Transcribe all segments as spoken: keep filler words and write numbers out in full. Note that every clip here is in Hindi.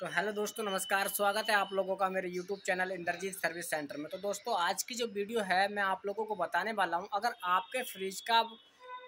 तो हेलो दोस्तों, नमस्कार। स्वागत है आप लोगों का मेरे YouTube channel Inderjit service centre में। तो दोस्तों, आज की जो वीडियो है मैं आप लोगों को बताने वाला हूं, अगर आपके फ्रिज का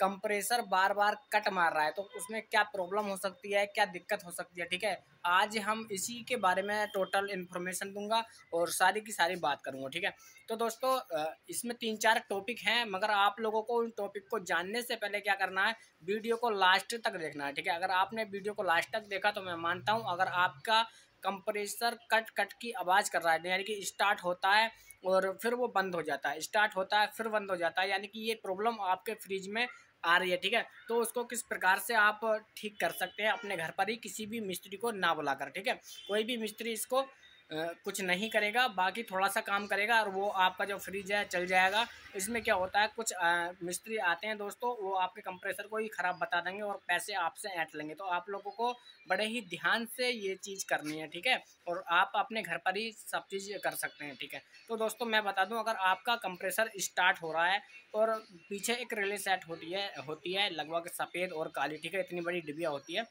कंप्रेसर बार बार कट मार रहा है तो उसमें क्या प्रॉब्लम हो सकती है, क्या दिक्कत हो सकती है। ठीक है, आज हम इसी के बारे में टोटल इन्फॉर्मेशन दूंगा और सारी की सारी बात करूंगा। ठीक है, तो दोस्तों इसमें तीन चार टॉपिक हैं, मगर आप लोगों को उन टॉपिक को जानने से पहले क्या करना है, वीडियो को लास्ट तक देखना है। ठीक है, अगर आपने वीडियो को लास्ट तक देखा तो मैं मानता हूँ अगर आपका कंप्रेसर कट कट की आवाज़ कर रहा है, यानी कि स्टार्ट होता है और फिर वो बंद हो जाता है, स्टार्ट होता है फिर बंद हो जाता है, यानी कि ये प्रॉब्लम आपके फ्रिज में आ रही है। ठीक है, तो उसको किस प्रकार से आप ठीक कर सकते हैं अपने घर पर ही, किसी भी मिस्त्री को ना बुलाकर। ठीक है, कोई भी मिस्त्री इसको आ, कुछ नहीं करेगा, बाकी थोड़ा सा काम करेगा और वो आपका जो फ्रिज है चल जाएगा। इसमें क्या होता है, कुछ आ, मिस्त्री आते हैं दोस्तों, वो आपके कंप्रेसर को ही ख़राब बता देंगे और पैसे आपसे ऐंठ लेंगे। तो आप लोगों को बड़े ही ध्यान से ये चीज़ करनी है। ठीक है, और आप अपने घर पर ही सब चीज़ कर सकते हैं। ठीक है, तो दोस्तों मैं बता दूँ, अगर आपका कंप्रेसर स्टार्ट हो रहा है और पीछे एक रिले सेट होती है होती है लगभग सफ़ेद और काली। ठीक है, इतनी बड़ी डिबिया होती है।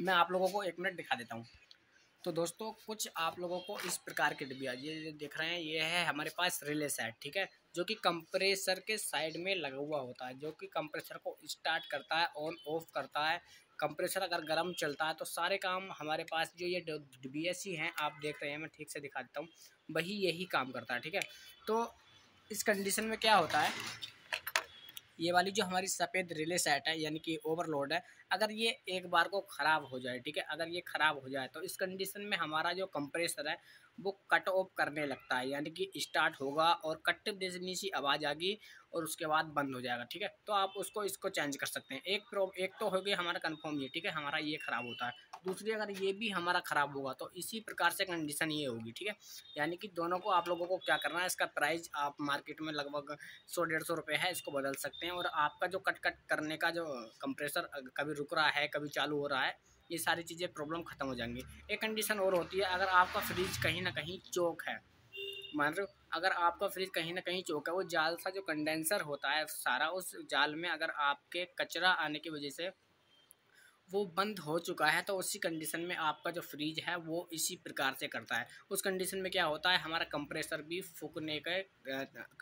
मैं आप लोगों को एक मिनट दिखा देता हूँ। तो दोस्तों कुछ आप लोगों को इस प्रकार के डिबिया ये देख रहे हैं, ये है हमारे पास रिले सेट। ठीक है, जो कि कंप्रेसर के साइड में लगा हुआ होता है, जो कि कंप्रेसर को स्टार्ट करता है, ऑन ऑफ करता है। कंप्रेसर अगर गर्म चलता है तो सारे काम हमारे पास जो ये डिबिया सी हैं आप देख रहे हैं, मैं ठीक से दिखा देता हूँ, वही यही काम करता है। ठीक है, तो इस कंडीशन में क्या होता है, ये वाली जो हमारी सफ़ेद रिले सेट है यानी कि ओवरलोड है, अगर ये एक बार को ख़राब हो जाए, ठीक है, अगर ये ख़राब हो जाए तो इस कंडीशन में हमारा जो कंप्रेसर है वो कट ऑफ करने लगता है, यानी कि स्टार्ट होगा और कट जैसी सी आवाज़ आएगी और उसके बाद बंद हो जाएगा। ठीक है, तो आप उसको इसको चेंज कर सकते हैं। एक प्रो एक तो हो गई हमारा कंफर्म ये, ठीक है, हमारा ये ख़राब होता है। दूसरी, अगर ये भी हमारा ख़राब होगा तो इसी प्रकार से कंडीशन ये होगी। ठीक है, यानी कि दोनों को आप लोगों को क्या करना है, इसका प्राइस आप मार्केट में लगभग सौ डेढ़ सौ रुपये है, इसको बदल सकते हैं। और आपका जो कट कट करने का जो कंप्रेसर कभी रुक रहा है, कभी चालू हो रहा है, ये सारी चीज़ें प्रॉब्लम ख़त्म हो जाएंगी। एक कंडीशन और होती है, अगर आपका फ्रिज कहीं ना कहीं चौक है, मान रहे हो, अगर आपका फ्रिज कहीं ना कहीं चौक है, वो जाल सा जो कंडेंसर होता है सारा, उस जाल में अगर आपके कचरा आने की वजह से वो बंद हो चुका है, तो उसी कंडीशन में आपका जो फ्रिज है वो इसी प्रकार से करता है। उस कंडीशन में क्या होता है, हमारा कंप्रेसर भी फूकने के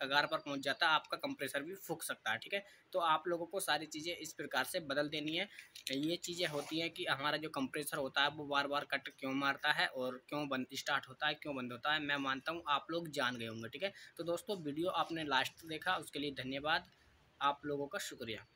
कगार पर पहुंच जाता है, आपका कंप्रेसर भी फूक सकता है। ठीक है, तो आप लोगों को सारी चीज़ें इस प्रकार से बदल देनी है। ये चीज़ें होती हैं कि हमारा जो कंप्रेसर होता है वो बार बार कट क्यों मारता है और क्यों बंद स्टार्ट होता है, क्यों बंद होता है। मैं मानता हूँ आप लोग जान गए होंगे। ठीक है, तो दोस्तों वीडियो आपने लास्ट देखा, उसके लिए धन्यवाद, आप लोगों का शुक्रिया।